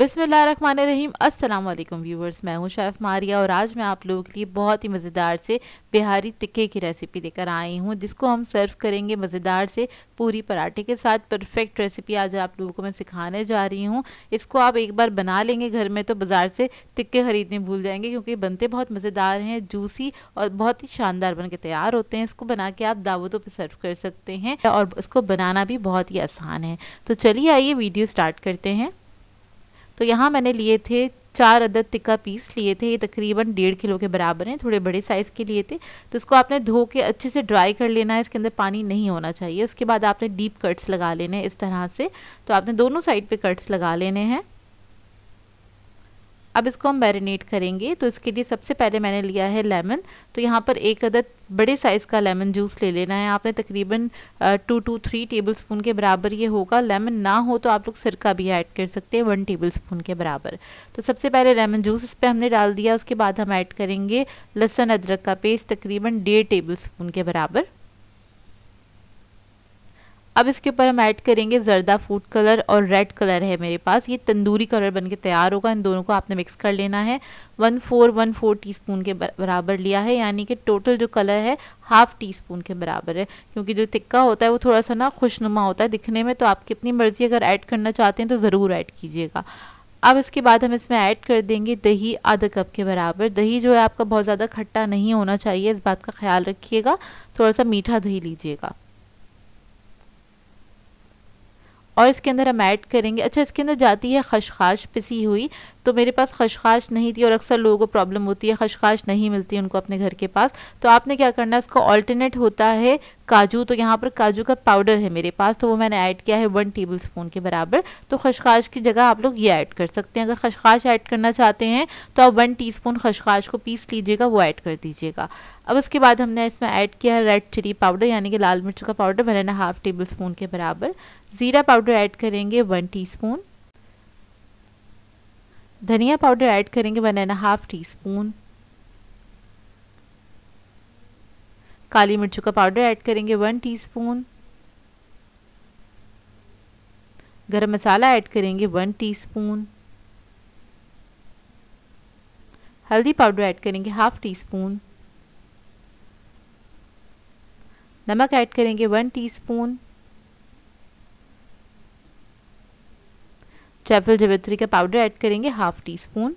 बिस्मिल्लाहिर्रहमानिर्रहीम। अस्सलाम वालेकुम व्यूवर्स, मैं हूं शेफ मारिया और आज मैं आप लोगों के लिए बहुत ही मज़ेदार से बिहारी टिक्के की रेसिपी लेकर आई हूं, जिसको हम सर्व करेंगे मज़ेदार से पूरी पराठे के साथ। परफेक्ट रेसिपी आज आप लोगों को मैं सिखाने जा रही हूं। इसको आप एक बार बना लेंगे घर में तो बाज़ार से टिक्के ख़रीदने भूल जाएंगे, क्योंकि बनते बहुत मज़ेदार हैं, जूसी और बहुत ही शानदार बन के तैयार होते हैं। इसको बना के आप दावतों पर सर्व कर सकते हैं और इसको बनाना भी बहुत ही आसान है। तो चलिए आइए वीडियो स्टार्ट करते हैं। तो यहाँ मैंने लिए थे 4 अदद टिक्का पीस लिए थे, ये तकरीबन 1.5 किलो के बराबर हैं, थोड़े बड़े साइज़ के लिए थे। तो इसको आपने धो के अच्छे से ड्राई कर लेना है, इसके अंदर पानी नहीं होना चाहिए। उसके बाद आपने डीप कट्स लगा लेने हैं इस तरह से, तो आपने दोनों साइड पे कट्स लगा लेने हैं। अब इसको हम मैरिनेट करेंगे, तो इसके लिए सबसे पहले मैंने लिया है लेमन। तो यहाँ पर 1 अदद बड़े साइज़ का लेमन जूस ले लेना है आपने, तकरीबन 2 to 3 टेबलस्पून के बराबर ये होगा। लेमन ना हो तो आप लोग सिरका भी ऐड कर सकते हैं 1 टेबलस्पून के बराबर। तो सबसे पहले लेमन जूस इस पर हमने डाल दिया। उसके बाद हम ऐड करेंगे लहसुन अदरक का पेस्ट, तकरीबन 1.5 टेबलस्पून के बराबर। अब इसके ऊपर हम ऐड करेंगे जर्दा फूड कलर और रेड कलर है मेरे पास, ये तंदूरी कलर बनके तैयार होगा। इन दोनों को आपने मिक्स कर लेना है। 1/4 टीस्पून के बराबर लिया है, यानी कि टोटल जो कलर है हाफ़ टीस्पून के बराबर है, क्योंकि जो टिक्का होता है वो थोड़ा सा ना खुशनुमा होता है दिखने में। तो आपकी अपनी मर्ज़ी, अगर ऐड करना चाहते हैं तो ज़रूर ऐड कीजिएगा। अब इसके बाद हम इसमें ऐड कर देंगे दही 1/2 कप के बराबर। दही जो है आपका बहुत ज़्यादा खट्टा नहीं होना चाहिए, इस बात का ख्याल रखिएगा, थोड़ा सा मीठा दही लीजिएगा। और इसके अंदर हम ऐड करेंगे, अच्छा इसके अंदर जाती है खसखास पिसी हुई, तो मेरे पास खसखास नहीं थी और अक्सर लोगों को प्रॉब्लम होती है खसखास नहीं मिलती उनको अपने घर के पास। तो आपने क्या करना है, इसको ऑल्टरनेट होता है काजू, तो यहाँ पर काजू का पाउडर है मेरे पास, तो वो मैंने ऐड किया है 1 टेबलस्पून के बराबर। तो खसखास की जगह आप लोग ये ऐड कर सकते हैं। अगर खसखास ऐड करना चाहते हैं तो आप 1 टीस्पून खसखास को पीस लीजिएगा, वो ऐड कर दीजिएगा। अब उसके बाद हमने इसमें ऐड किया है रेड चिली पाउडर, यानी कि लाल मिर्च का पाउडर, 1.5 टेबलस्पून के बराबर। ज़ीरा पाउडर ऐड करेंगे 1 टीस्पून, धनिया पाउडर ऐड करेंगे 1.5 टीस्पून, काली मिर्चों का पाउडर ऐड करेंगे 1 टीस्पून, गरम मसाला ऐड करेंगे 1 टीस्पून, हल्दी पाउडर ऐड करेंगे 1/2 टीस्पून, नमक ऐड करेंगे 1 टीस्पून, जायफल जावित्री का पाउडर ऐड करेंगे 1/2 टीस्पून।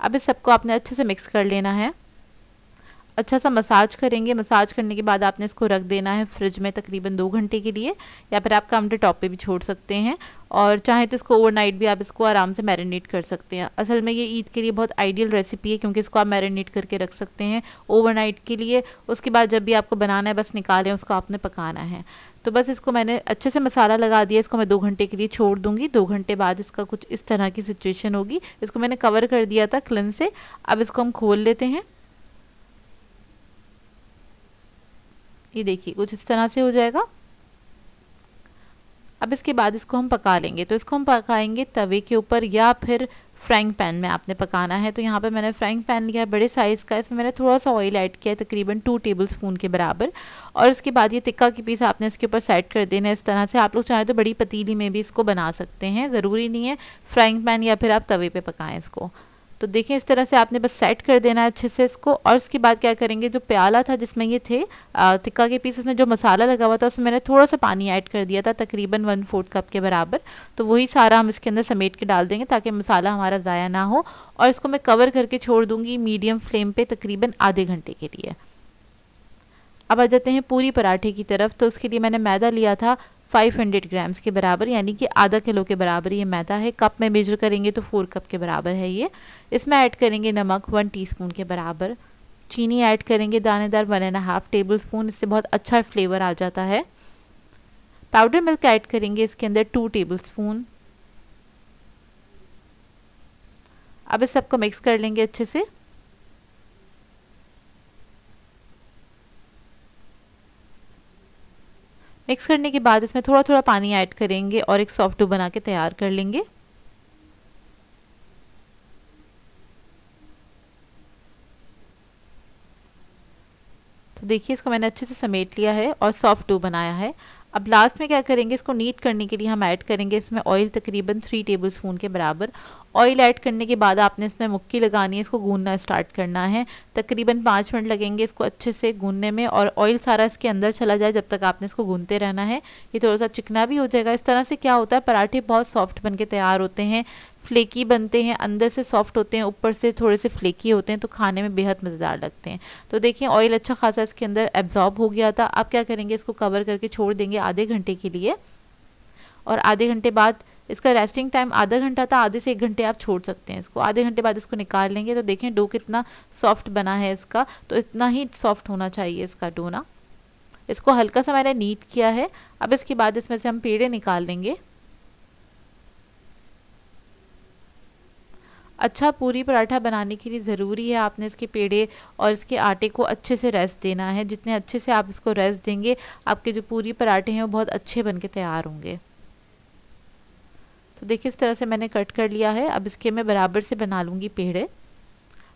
अब इस सबको आपने अच्छे से मिक्स कर लेना है, अच्छा सा मसाज करेंगे। मसाज करने के बाद आपने इसको रख देना है फ्रिज में तकरीबन 2 घंटे के लिए, या फिर आप काउंटर टॉप पे भी छोड़ सकते हैं, और चाहे तो इसको ओवरनाइट भी आप इसको आराम से मैरिनेट कर सकते हैं। असल में ये ईद के लिए बहुत आइडियल रेसिपी है, क्योंकि इसको आप मैरिनेट करके रख सकते हैं ओवरनाइट के लिए। उसके बाद जब भी आपको बनाना है बस निकालें, उसको आपने पकाना है। तो बस इसको मैंने अच्छे से मसाला लगा दिया, इसको मैं 2 घंटे के लिए छोड़ दूँगी। 2 घंटे बाद इसका कुछ इस तरह की सिचुएशन होगी। इसको मैंने कवर कर दिया था क्लिन से। अब इसको हम खोल लेते हैं, ये देखिए कुछ इस तरह से हो जाएगा। अब इसके बाद इसको हम पका लेंगे, तो इसको हम पकाएंगे तवे के ऊपर या फिर फ्राइंग पैन में आपने पकाना है। तो यहाँ पे मैंने फ्राइंग पैन लिया है बड़े साइज़ का, इसमें मैंने थोड़ा सा ऑयल ऐड किया है तकरीबन 2 टेबलस्पून के बराबर। और इसके बाद ये टिक्का की पीस आपने इसके ऊपर सेट कर देना है इस तरह से। आप लोग चाहे तो बड़ी पतीली में भी इसको बना सकते हैं, ज़रूरी नहीं है फ्राइंग पैन या फिर आप तवे पर पकाएँ इसको। तो देखें इस तरह से आपने बस सेट कर देना है अच्छे से इसको। और उसके बाद क्या करेंगे, जो प्याला था जिसमें ये थे टिक्का के पीस, इसमें जो मसाला लगा हुआ था उसमें मैंने थोड़ा सा पानी ऐड कर दिया था तकरीबन 1/4 कप के बराबर। तो वही सारा हम इसके अंदर समेट के डाल देंगे ताकि मसाला हमारा ज़ाया ना हो। और इसको मैं कवर करके छोड़ दूँगी मीडियम फ्लेम पर तकरीबन आधे घंटे के लिए। अब आ जाते हैं पूरी पराठे की तरफ। तो उसके लिए मैंने मैदा लिया था 500 ग्राम्स के बराबर, यानी कि 1/2 किलो के बराबर ये मैदा है। कप में मेजर करेंगे तो 4 कप के बराबर है ये। इसमें ऐड करेंगे नमक 1 टीस्पून के बराबर, चीनी ऐड करेंगे दानेदार 1.5 टेबलस्पून, इससे बहुत अच्छा फ्लेवर आ जाता है। पाउडर मिल्क ऐड करेंगे इसके अंदर 2 टेबलस्पून। अब इस सबको मिक्स कर लेंगे अच्छे से। मिक्स करने के बाद इसमें थोड़ा थोड़ा पानी ऐड करेंगे और एक सॉफ्ट डो बना के तैयार कर लेंगे। तो देखिए इसको मैंने अच्छे से समेट लिया है और सॉफ्ट डो बनाया है। अब लास्ट में क्या करेंगे, इसको नीट करने के लिए हम ऐड करेंगे इसमें ऑयल, तकरीबन 3 टेबलस्पून के बराबर ऑयल ऐड करने के बाद आपने इसमें मुक्की लगानी है, इसको गूंदना स्टार्ट करना है। तकरीबन 5 मिनट लगेंगे इसको अच्छे से गूंदने में और ऑयल सारा इसके अंदर चला जाए जब तक आपने इसको गूंदते रहना है। ये थोड़ा सा चिकना भी हो जाएगा। इस तरह से क्या होता है, पराठे बहुत सॉफ्ट बन के तैयार होते हैं, फ्लेकी बनते हैं, अंदर से सॉफ्ट होते हैं, ऊपर से थोड़े से फ्लेकी होते हैं, तो खाने में बेहद मज़ेदार लगते हैं। तो देखिए ऑयल अच्छा खासा इसके अंदर एब्जॉर्ब हो गया था। अब क्या करेंगे, इसको कवर करके छोड़ देंगे आधे घंटे के लिए, और आधे घंटे बाद इसका रेस्टिंग टाइम आधा घंटा था, आधे से 1 घंटे आप छोड़ सकते हैं इसको। आधे घंटे बाद इसको निकाल लेंगे तो देखें डो कितना सॉफ्ट बना है इसका, तो इतना ही सॉफ्ट होना चाहिए इसका डो ना। इसको हल्का सा मैंने नीट किया है। अब इसके बाद इसमें से हम पेड़े निकाल लेंगे। अच्छा पूरी पराठा बनाने के लिए ज़रूरी है आपने इसके पेड़े और इसके आटे को अच्छे से रेस्ट देना है। जितने अच्छे से आप इसको रेस्ट देंगे आपके जो पूरी पराठे हैं वो बहुत अच्छे बन के तैयार होंगे। तो देखिए इस तरह से मैंने कट कर लिया है। अब इसके मैं बराबर से बना लूँगी पेड़े।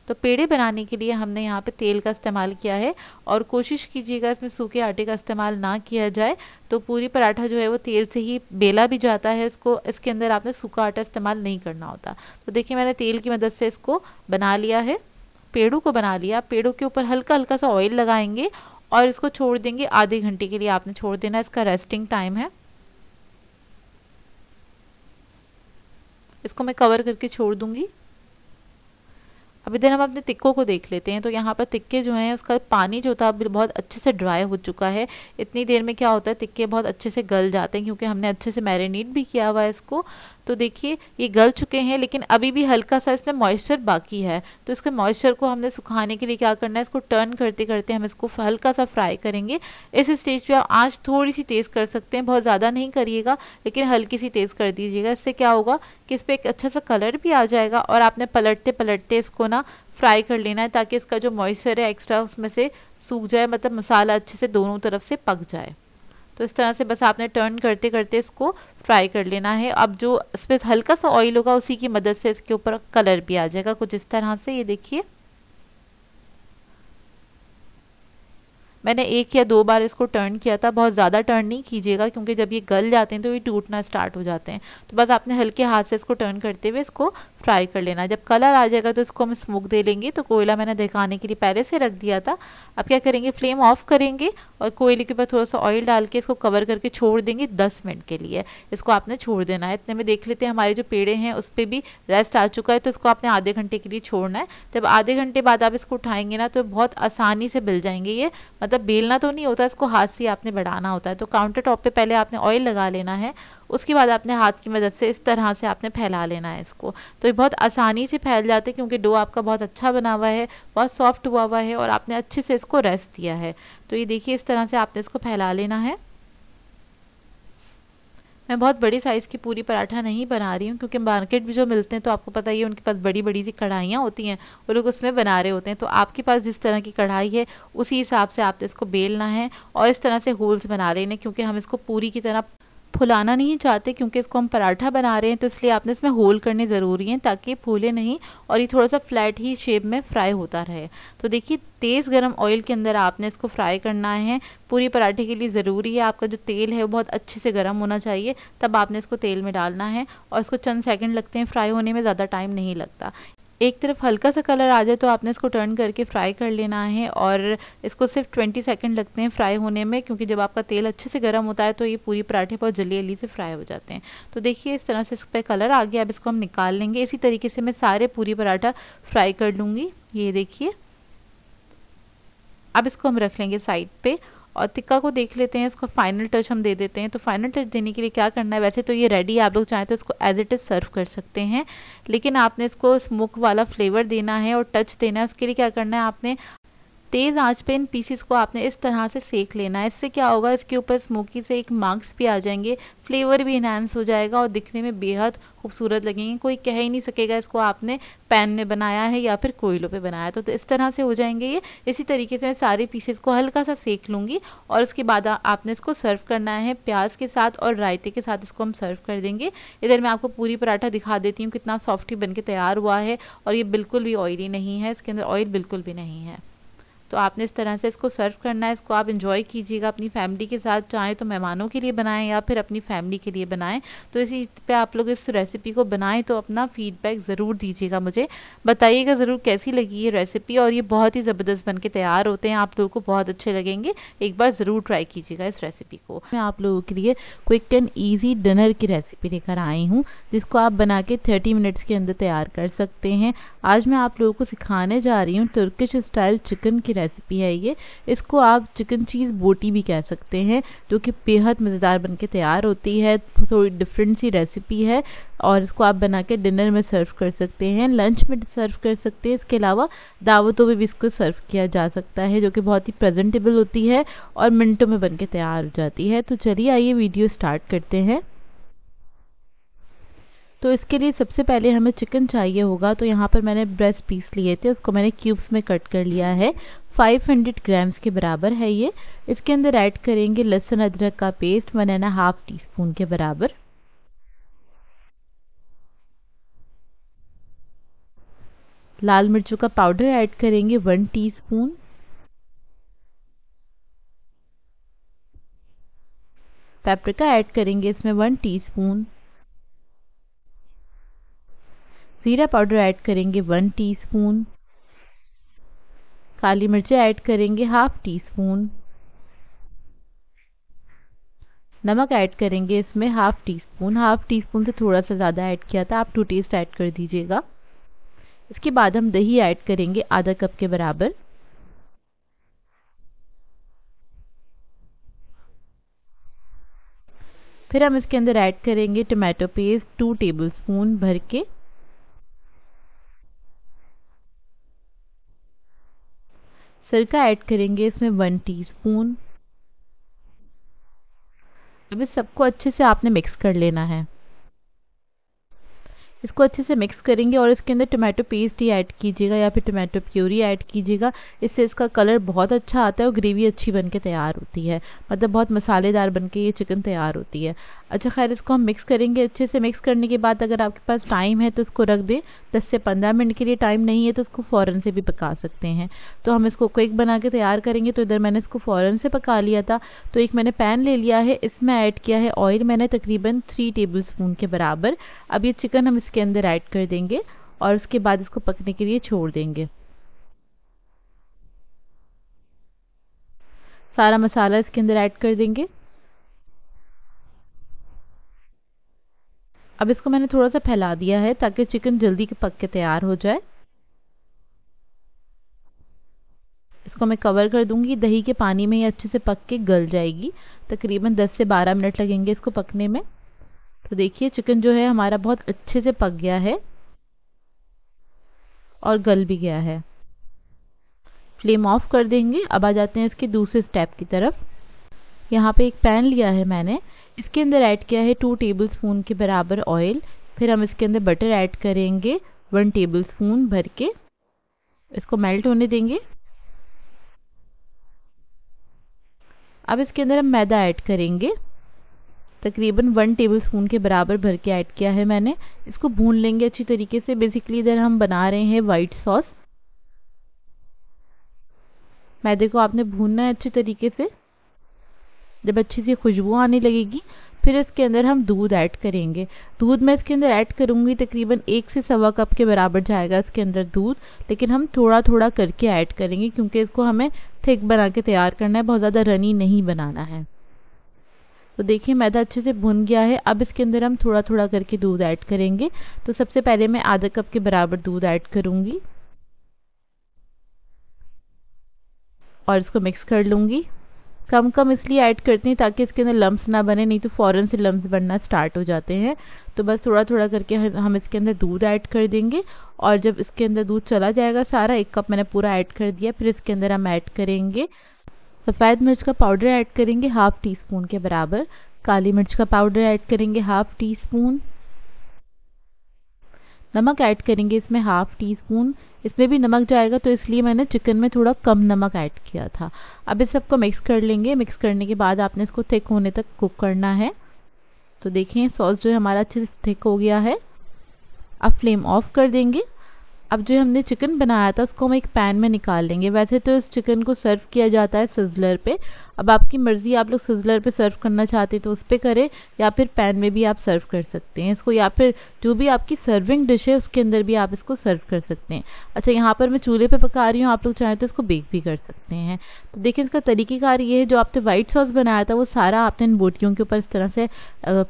तो पेड़े बनाने के लिए हमने यहाँ पे तेल का इस्तेमाल किया है, और कोशिश कीजिएगा इसमें सूखे आटे का इस्तेमाल ना किया जाए। तो पूरी पराठा जो है वो तेल से ही बेला भी जाता है, इसको इसके अंदर आपने सूखा आटा इस्तेमाल नहीं करना होता। तो देखिए मैंने तेल की मदद से इसको बना लिया है, पेड़ों को बना लिया। पेड़ों के ऊपर हल्का हल्का सा ऑयल लगाएंगे और इसको छोड़ देंगे आधे घंटे के लिए। आपने छोड़ देना, इसका रेस्टिंग टाइम है। इसको मैं कवर करके छोड़ दूँगी। अब इधर हम अपने टिक्कों को देख लेते हैं। तो यहाँ पर टिक्के जो हैं उसका पानी जो था बहुत अच्छे से ड्राई हो चुका है। इतनी देर में क्या होता है, टिक्के बहुत अच्छे से गल जाते हैं, क्योंकि हमने अच्छे से मैरिनेट भी किया हुआ है इसको। तो देखिए ये गल चुके हैं, लेकिन अभी भी हल्का सा इसमें मॉइस्चर बाकी है। तो इसके मॉइस्चर को हमने सुखाने के लिए क्या करना है, इसको टर्न करते करते हम इसको हल्का सा फ्राई करेंगे। इस स्टेज पे आप आंच थोड़ी सी तेज़ कर सकते हैं, बहुत ज़्यादा नहीं करिएगा, लेकिन हल्की सी तेज़ कर दीजिएगा। इससे क्या होगा कि इस पर एक अच्छा सा कलर भी आ जाएगा। और आपने पलटते पलटते इसको ना फ्राई कर लेना है, ताकि इसका जो मॉइस्चर है एक्स्ट्रा उसमें से सूख जाए, मतलब मसाला अच्छे से दोनों तरफ से पक जाए। तो इस तरह से बस आपने टर्न करते करते इसको फ्राई कर लेना है। अब जो इस पर हल्का सा ऑयल होगा उसी की मदद से इसके ऊपर कलर भी आ जाएगा, कुछ इस तरह से। ये देखिए मैंने 1 या 2 बार इसको टर्न किया था, बहुत ज़्यादा टर्न नहीं कीजिएगा, क्योंकि जब ये गल जाते हैं तो ये टूटना स्टार्ट हो जाते हैं। तो बस आपने हल्के हाथ से इसको टर्न करते हुए इसको फ्राई कर लेना है। जब कलर आ जाएगा तो इसको हम स्मोक दे लेंगे। तो कोयला मैंने दिखाने के लिए पहले से रख दिया था। अब क्या करेंगे, फ्लेम ऑफ करेंगे और कोयले के ऊपर थोड़ा सा ऑयल डाल के इसको कवर करके छोड़ देंगे 10 मिनट के लिए। इसको आपने छोड़ देना है। इतने में देख लेते हैं हमारे जो पेड़े हैं उस पर भी रेस्ट आ चुका है। तो इसको आपने आधे घंटे के लिए छोड़ना है। जब आधे घंटे बाद आप इसको उठाएंगे ना तो बहुत आसानी से मिल जाएंगे। ये मतलब बेलना तो नहीं होता, इसको हाथ से आपने बढ़ाना होता है। तो काउंटर टॉप पे पहले आपने ऑयल लगा लेना है, उसके बाद आपने हाथ की मदद से इस तरह से आपने फैला लेना है इसको। तो ये बहुत आसानी से फैल जाते हैं, क्योंकि डो आपका बहुत अच्छा बना हुआ है, बहुत सॉफ्ट हुआ हुआ है, और आपने अच्छे से इसको रेस्ट दिया है। तो ये देखिए इस तरह से आपने इसको फैला लेना है। मैं बहुत बड़ी साइज़ की पूरी पराठा नहीं बना रही हूँ, क्योंकि मार्केट में जो मिलते हैं तो आपको पता ही है उनके पास बड़ी बड़ी सी कढ़ाइयाँ होती हैं, वो लोग उसमें बना रहे होते हैं। तो आपके पास जिस तरह की कढ़ाई है उसी हिसाब से आपने इसको बेलना है और इस तरह से होल्स बना लेने, क्योंकि हम इसको पूरी की तरह फुलाना नहीं चाहते, क्योंकि इसको हम पराठा बना रहे हैं। तो इसलिए आपने इसमें होल करने ज़रूरी हैं, ताकि फूले नहीं और ये थोड़ा सा फ्लैट ही शेप में फ्राई होता रहे। तो देखिए तेज़ गरम ऑयल के अंदर आपने इसको फ्राई करना है। पूरी पराठे के लिए ज़रूरी है आपका जो तेल है वो बहुत अच्छे से गर्म होना चाहिए, तब आपने इसको तेल में डालना है। और इसको चंद सेकंड लगते हैं फ्राई होने में, ज़्यादा टाइम नहीं लगता। एक तरफ हल्का सा कलर आ जाए तो आपने इसको टर्न करके फ्राई कर लेना है। और इसको सिर्फ 20 सेकंड लगते हैं फ्राई होने में, क्योंकि जब आपका तेल अच्छे से गर्म होता है तो ये पूरी पराठे बहुत जल्दी जल्दी से फ्राई हो जाते हैं। तो देखिए इस तरह से इस पर कलर आ गया। अब इसको हम निकाल लेंगे। इसी तरीके से मैं सारे पूरी पराठा फ्राई कर लूँगी। ये देखिए अब इसको हम रख लेंगे साइड पे। और टिक्का को देख लेते हैं, इसको फाइनल टच हम दे देते हैं। तो फाइनल टच देने के लिए क्या करना है, वैसे तो ये रेडी है, आप लोग चाहें तो इसको एज इट इज़ सर्व कर सकते हैं, लेकिन आपने इसको स्मोक वाला फ्लेवर देना है और टच देना है। उसके लिए क्या करना है, आपने तेज़ आंच पे इन पीसीस को आपने इस तरह से सेक लेना है। इससे क्या होगा, इसके ऊपर स्मोकी से एक मार्क्स भी आ जाएंगे, फ्लेवर भी इन्हांस हो जाएगा और दिखने में बेहद खूबसूरत लगेंगे। कोई कह ही नहीं सकेगा इसको आपने पैन में बनाया है या फिर कोयलों पे बनाया है। तो इस तरह से हो जाएंगे ये। इसी तरीके से मैं सारे पीसेस को हल्का सा सेक लूँगी और उसके बाद आपने इसको सर्व करना है प्याज के साथ और रायते के साथ। इसको हम सर्व कर देंगे। इधर मैं आपको पूरी पराठा दिखा देती हूँ कितना सॉफ्ट ही बन के तैयार हुआ है, और ये बिल्कुल भी ऑयली नहीं है, इसके अंदर ऑयल बिल्कुल भी नहीं है। तो आपने इस तरह से इसको सर्व करना है। इसको आप इंजॉय कीजिएगा अपनी फैमिली के साथ, चाहें तो मेहमानों के लिए बनाएं या फिर अपनी फैमिली के लिए बनाएं। तो इसी पे आप लोग इस रेसिपी को बनाएं तो अपना फ़ीडबैक ज़रूर दीजिएगा, मुझे बताइएगा ज़रूर कैसी लगी ये रेसिपी। और ये बहुत ही ज़बरदस्त बन के तैयार होते हैं, आप लोगों को बहुत अच्छे लगेंगे, एक बार ज़रूर ट्राई कीजिएगा इस रेसिपी को। मैं आप लोगों के लिए क्विक एंड ईजी डिनर की रेसिपी लेकर आई हूँ जिसको आप बना के 30 मिनट्स के अंदर तैयार कर सकते हैं। आज मैं आप लोगों को सिखाने जा रही हूँ तुर्किश स्टाइल चिकन की रेसिपी है ये। इसको आप चिकन चीज़ बोटी भी कह सकते हैं, जो कि बेहद मज़ेदार बन के तैयार होती है। थोड़ी डिफरेंट सी रेसिपी है और इसको आप बना के डिनर में सर्व कर सकते हैं, लंच में सर्व कर सकते हैं। इसके अलावा दावतों में भी इसको सर्व किया जा सकता है, जो कि बहुत ही प्रेजेंटेबल होती है और मिनटों में बन के तैयार हो जाती है। तो चलिए आइए वीडियो स्टार्ट करते हैं। तो इसके लिए सबसे पहले हमें चिकन चाहिए होगा, तो यहाँ पर मैंने ब्रेस्ट पीस लिए थे, उसको मैंने क्यूब्स में कट कर लिया है। 500 ग्राम्स के बराबर है ये। इसके अंदर ऐड करेंगे लहसुन अदरक का पेस्ट 1.5 टीस्पून के बराबर। लाल मिर्चों का पाउडर ऐड करेंगे 1 टीस्पून। पेपरिका ऐड करेंगे इसमें 1 टीस्पून। जीरा पाउडर ऐड करेंगे 1 टीस्पून। काली मिर्चें ऐड करेंगे 1/2 टीस्पून। नमक ऐड करेंगे इसमें 1/2 टीस्पून। 1/2 टीस्पून से थोड़ा सा ज़्यादा ऐड किया था, आप 2 टेस्ट ऐड कर दीजिएगा। इसके बाद हम दही ऐड करेंगे 1/2 कप के बराबर। फिर हम इसके अंदर ऐड करेंगे टमाटो पेस्ट 2 टेबलस्पून भर के। सिरका ऐड करेंगे इसमें 1 टीस्पून। अब इस सबको अच्छे से आपने मिक्स कर लेना है। इसको अच्छे से मिक्स करेंगे और इसके अंदर टोमेटो पेस्ट ही ऐड कीजिएगा या फिर टोमेटो प्यूरी ऐड कीजिएगा। इससे इसका कलर बहुत अच्छा आता है और ग्रेवी अच्छी बन के तैयार होती है, मतलब बहुत मसालेदार बन के ये चिकन तैयार होती है। अच्छा खैर, इसको हम मिक्स करेंगे। अच्छे से मिक्स करने के बाद अगर आपके पास टाइम है तो इसको रख दें 10 से 15 मिनट के लिए। टाइम नहीं है तो इसको फ़ौरन से भी पका सकते हैं। तो हम इसको क्विक बना के तैयार करेंगे। तो इधर मैंने इसको फ़ौरन से पका लिया था। तो एक मैंने पैन ले लिया है, इसमें ऐड किया है ऑयल मैंने तकरीबन 3 टेबलस्पून के बराबर। अब ये चिकन हम के अंदर ऐड कर देंगे और उसके बाद इसको पकने के लिए छोड़ देंगे। सारा मसाला इसके अंदर ऐड कर देंगे। अब इसको मैंने थोड़ा सा फैला दिया है ताकि चिकन जल्दी पक के तैयार हो जाए। इसको मैं कवर कर दूंगी, दही के पानी में ये अच्छे से पक के गल जाएगी। तकरीबन 10 से 12 मिनट लगेंगे इसको पकने में। तो देखिए चिकन जो है हमारा बहुत अच्छे से पक गया है और गल भी गया है। फ्लेम ऑफ कर देंगे। अब आ जाते हैं इसके दूसरे स्टेप की तरफ। यहाँ पे एक पैन लिया है मैंने, इसके अंदर ऐड किया है 2 टेबलस्पून के बराबर ऑयल। फिर हम इसके अंदर बटर ऐड करेंगे 1 टेबलस्पून भर के। इसको मेल्ट होने देंगे। अब इसके अंदर हम मैदा ऐड करेंगे, तकरीबन 1 टेबलस्पून के बराबर भर के ऐड किया है मैंने। इसको भून लेंगे अच्छी तरीके से। बेसिकली इधर हम बना रहे हैं वाइट सॉस। मैदे को आपने भूनना है अच्छे तरीके से। जब अच्छी सी खुशबू आने लगेगी फिर इसके अंदर हम दूध ऐड करेंगे। दूध मैं इसके अंदर ऐड करूँगी, तकरीबन 1 से सवा कप के बराबर जाएगा इसके अंदर दूध। लेकिन हम थोड़ा थोड़ा करके ऐड करेंगे क्योंकि इसको हमें थिक बना के तैयार करना है, बहुत ज़्यादा रनी नहीं बनाना है। तो देखिए मैदा अच्छे से भुन गया है। अब इसके अंदर हम थोड़ा थोड़ा करके दूध ऐड करेंगे। तो सबसे पहले मैं 1/2 कप के बराबर दूध ऐड करूँगी और इसको मिक्स कर लूँगी। कम कम इसलिए ऐड करते हैं ताकि इसके अंदर लम्स ना बने, नहीं तो फ़ौरन से लम्स बनना स्टार्ट हो जाते हैं। तो बस थोड़ा थोड़ा करके हम इसके अंदर दूध ऐड कर देंगे और जब इसके अंदर दूध चला जाएगा सारा, 1 कप मैंने पूरा ऐड कर दिया। फिर इसके अंदर हम ऐड करेंगे सफ़ेद मिर्च का पाउडर ऐड करेंगे 1/2 टीस्पून के बराबर। काली मिर्च का पाउडर ऐड करेंगे 1/2 टीस्पून। नमक ऐड करेंगे इसमें 1/2 टीस्पून। इसमें भी नमक जाएगा तो इसलिए मैंने चिकन में थोड़ा कम नमक ऐड किया था। अब इस सबको मिक्स कर लेंगे। मिक्स करने के बाद आपने इसको थिक होने तक कुक करना है। तो देखें सॉस जो है हमारा अच्छे से थिक हो गया है। अब फ्लेम ऑफ कर देंगे। अब जो हमने चिकन बनाया था उसको हम एक पैन में निकाल लेंगे। वैसे तो इस चिकन को सर्व किया जाता है सिजलर पे, अब आपकी मर्ज़ी, आप लोग सिजलर पे सर्व करना चाहते हैं तो उस पर करें या फिर पैन में भी आप सर्व कर सकते हैं इसको, या फिर जो भी आपकी सर्विंग डिश है उसके अंदर भी आप इसको सर्व कर सकते हैं। अच्छा, यहाँ पर मैं चूल्हे पे पका रही हूँ, आप लोग चाहें तो इसको बेक भी कर सकते हैं। तो देखिए इसका तरीक़ेकार ये है, जो आपने वाइट सॉस बनाया था वो सारा आपने इन बोटियों के ऊपर इस तरह से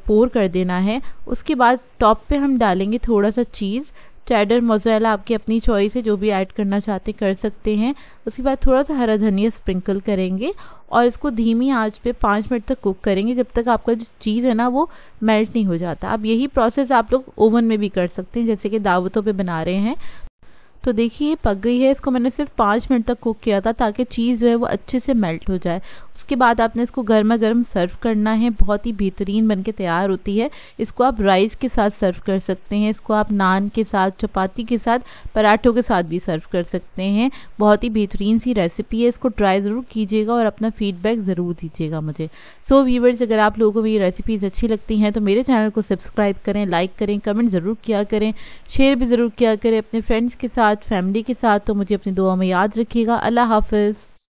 पोर कर देना है। उसके बाद टॉप पर हम डालेंगे थोड़ा सा चीज़, चैडर मोज़रेला आपकी अपनी चॉइस है, जो भी ऐड करना चाहते कर सकते हैं। उसके बाद थोड़ा सा हरा धनिया स्प्रिंकल करेंगे और इसको धीमी आंच पे 5 मिनट तक कुक करेंगे, जब तक आपका जो चीज़ है ना वो मेल्ट नहीं हो जाता। अब यही प्रोसेस आप लोग ओवन में भी कर सकते हैं, जैसे कि दावतों पे बना रहे हैं। तो देखिए ये पक गई है, इसको मैंने सिर्फ 5 मिनट तक कुक किया था ताकि चीज़ जो है वो अच्छे से मेल्ट हो जाए। उसके बाद आपने इसको गर्मा गर्म सर्व करना है, बहुत ही बेहतरीन बनके तैयार होती है। इसको आप राइस के साथ सर्व कर सकते हैं, इसको आप नान के साथ, चपाती के साथ, पराठों के साथ भी सर्व कर सकते हैं। बहुत ही बेहतरीन सी रेसिपी है, इसको ट्राई ज़रूर कीजिएगा और अपना फीडबैक ज़रूर दीजिएगा मुझे। सो व्यूअर्स, अगर आप लोगों को भी ये रेसिपीज़ अच्छी लगती हैं तो मेरे चैनल को सब्सक्राइब करें, लाइक करें, कमेंट ज़रूर किया करें, शेयर भी ज़रूर किया करें अपने फ्रेंड्स के साथ, फैमिली के साथ। तो मुझे अपनी दुआ में याद रखिएगा। अल्लाह हाफिज़।